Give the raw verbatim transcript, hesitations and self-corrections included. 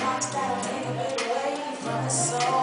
I'm not that way, away from the soul.